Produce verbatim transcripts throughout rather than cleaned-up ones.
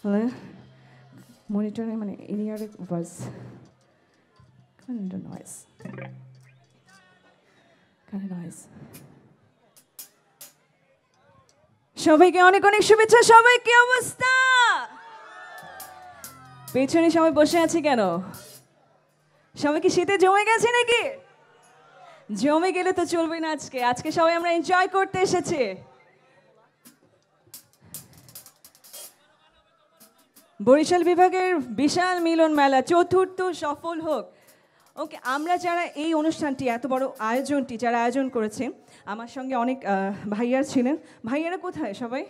Hello? Monitoring my idiotic was kind of noise. Kind of noise. সবাইকে অনেক অনেক শুভেচ্ছা সবাই কি অবস্থা পেছনে সবাই বসে আছে কেন সবাই কি শীতে জমে গেছে নাকি জমে গেলে তো চলবে না আজকে আজকে সবাই আমরা এনজয় করতে এসেছি বরিশাল বিভাগের বিশাল মিলন মেলা চতুর্থ সফল হোক ওকে আমরা যারা এই অনুষ্ঠানটি এত বড় আয়োজনটি যারা আয়োজন করেছেন আমার সঙ্গে অনেক ভাইয়ার ছিলেন ভাইয়ারা কোথায় সবাই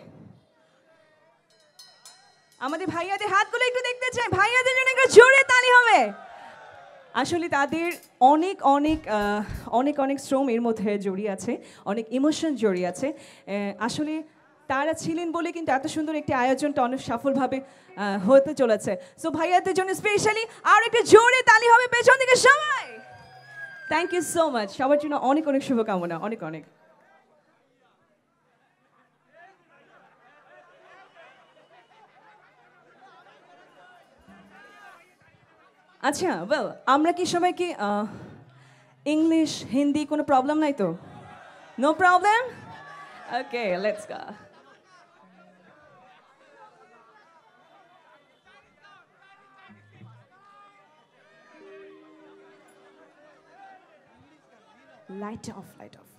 আমাদের ভাইয়াদের হাতগুলো একটু দেখতে চাই ভাইয়াদের জন্য একটা জোরে তালি হবে আসলে তাদের অনেক অনেক অনেক অনেক শ্রম এর মধ্যে জড়িয়ে আছে অনেক ইমোশন জড়িয়ে আছে আসলে তারা ছিলেন বলে কিন্তু এত সুন্দর একটি আয়োজনটা অনেক সফলভাবে হতে চলেছে সো ভাইয়াদের জন্য স্পেশালি আর একটা জোরে তালি হবে পেছন থেকে সবাই থ্যাংক ইউ সো মাচ সবার জন্য অনেক অনেক শুভকামনা অনেক অনেক আচ্ছা ওয়েল আমরা কি সবাইকে ইংলিশ হিন্দি কোনো প্রবলেম নাই তো no problem okay let's go Light off, light off.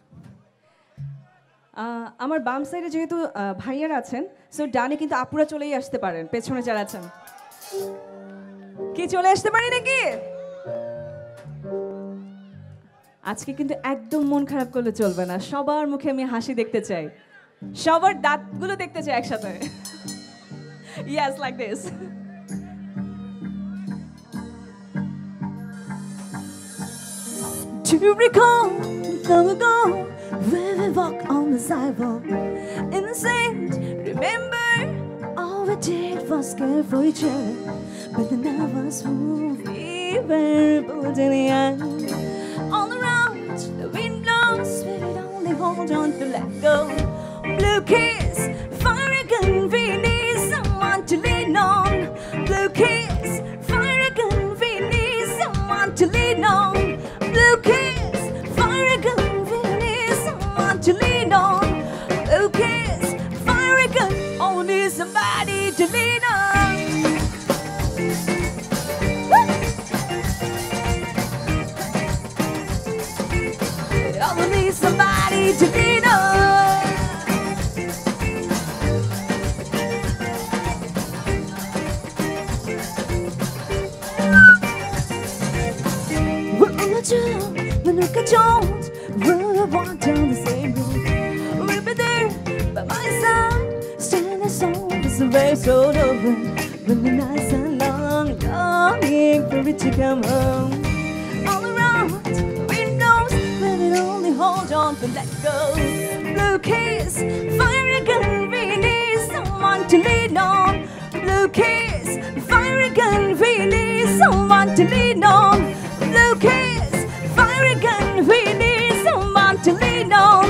আমার বাম সাইডে যেহেতু ভাইয়ারা আছেন সো ডানে কিন্তু আপুরা চলেই আসতে পারেন পেছনে যারা আছেন কি চলে আসতে পারি নাকি আজকে কিন্তু একদম মন খারাপ করলে চলবে না সবার মুখে আমি হাসি দেখতে চাই সবার দাঁতগুলো দেখতে চাই একসাথে Yes, like this. Do you recall long ago when we walked on the sidewalk in the sand? Remember all we did was care for each other, but the love was who we were built in the end. All around the wind blows, we would only hold on to let go. Blue kiss, fire again. We need someone to lean on. Blue kiss, fire again. We need someone to lean on. Blue kiss, fire again. We need someone to lean on. Blue kiss, fire again. Oh, need somebody to lean on. Woo! Oh, need somebody to lean on. When we cajoled, we would walk down the same road. We'd be there by my side, standing strong as the waves rolled over. When the nights are long, longing for it to come home. All around the windows, we would only hold on to let go. Blue kiss, fire again. We need someone to lean on. Blue kiss, fire again. We need someone to lean on. Blue kiss. We need someone to lean on.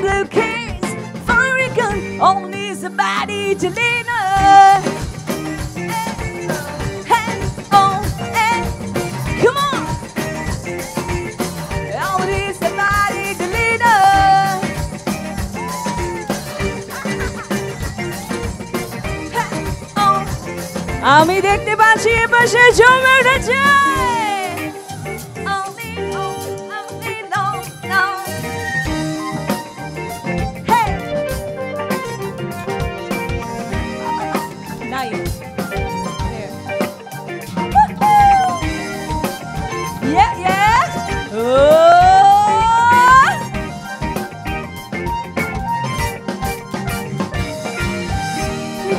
Blue kiss, fire again. Oh, need somebody to lean on. Hey, hey, oh, hey, come on. Oh, need somebody to lean on. Hey, oh. আমি দেখতে পাচ্ছি এপাশে জমে উঠেছে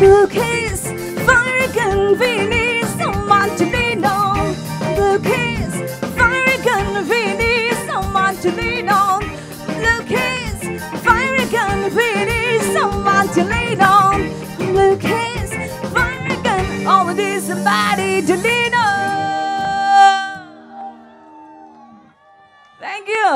Blue kiss, fire again. We need someone to lean on. Blue kiss, fire again. We need someone to lean on. Blue kiss, fire again. We need someone to lean on. Blue kiss, fire again. Oh, we need somebody to lean on. Thank you.